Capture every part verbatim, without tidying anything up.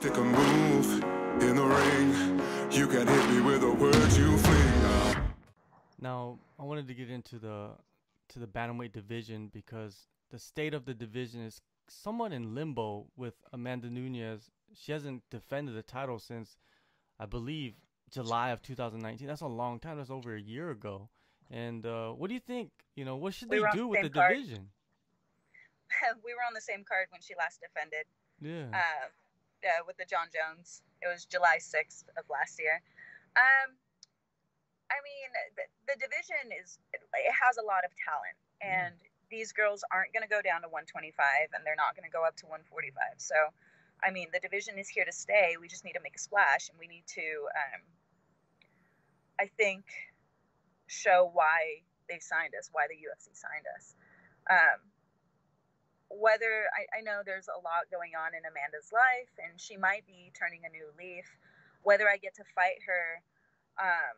Pick a move in the ring. You can hit me with a word you fling. Now, I wanted to get into the to the bantamweight division because the state of the division is somewhat in limbo with Amanda Nunes. She hasn't defended the title since, I believe, July of two thousand nineteen. That's a long time. That's over a year ago. And uh, what do you think? You know, what should we they do the with the card. division? We were on the same card when she last defended. Yeah. Uh, Uh, with the John Jones. It was July sixth of last year. Um, I mean, the, the division is, it, it has a lot of talent, and mm. these girls aren't going to go down to one twenty-five, and they're not going to go up to one forty-five. So, I mean, the division is here to stay. We just need to make a splash, and we need to, um, I think, show why they signed us, why the U F C signed us. Um, Whether I, I know there's a lot going on in Amanda's life, and she might be turning a new leaf. Whether I get to fight her, um,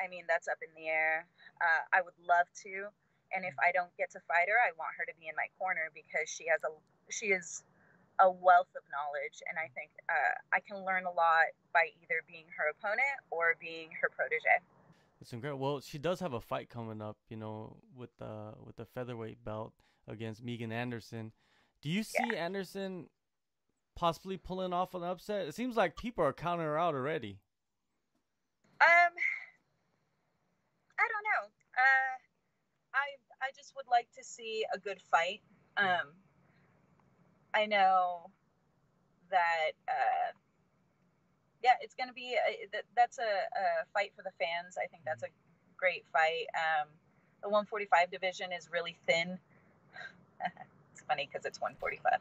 I mean, that's up in the air. Uh, I would love to, and if I don't get to fight her, I want her to be in my corner because she has a she is a wealth of knowledge, and I think uh, I can learn a lot by either being her opponent or being her protege. That's incredible. Well, she does have a fight coming up, you know, with the with the featherweight belt against Megan Anderson. Do you see yeah. Anderson possibly pulling off an upset? It seems like people are counting her out already. Um, I don't know. Uh, I I just would like to see a good fight. Um, I know that. Uh, yeah, it's gonna be a, that, that's a, a fight for the fans. I think that's a great fight. Um, the one forty-five division is really thin. It's funny because it's one forty-five,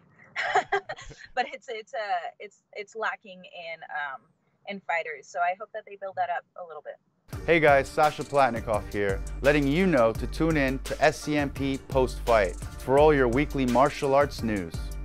but it's it's uh it's it's lacking in um in fighters. So I hope that they build that up a little bit. Hey guys, Sasha Platnikoff here, letting you know to tune in to S C M P Post Fight for all your weekly martial arts news.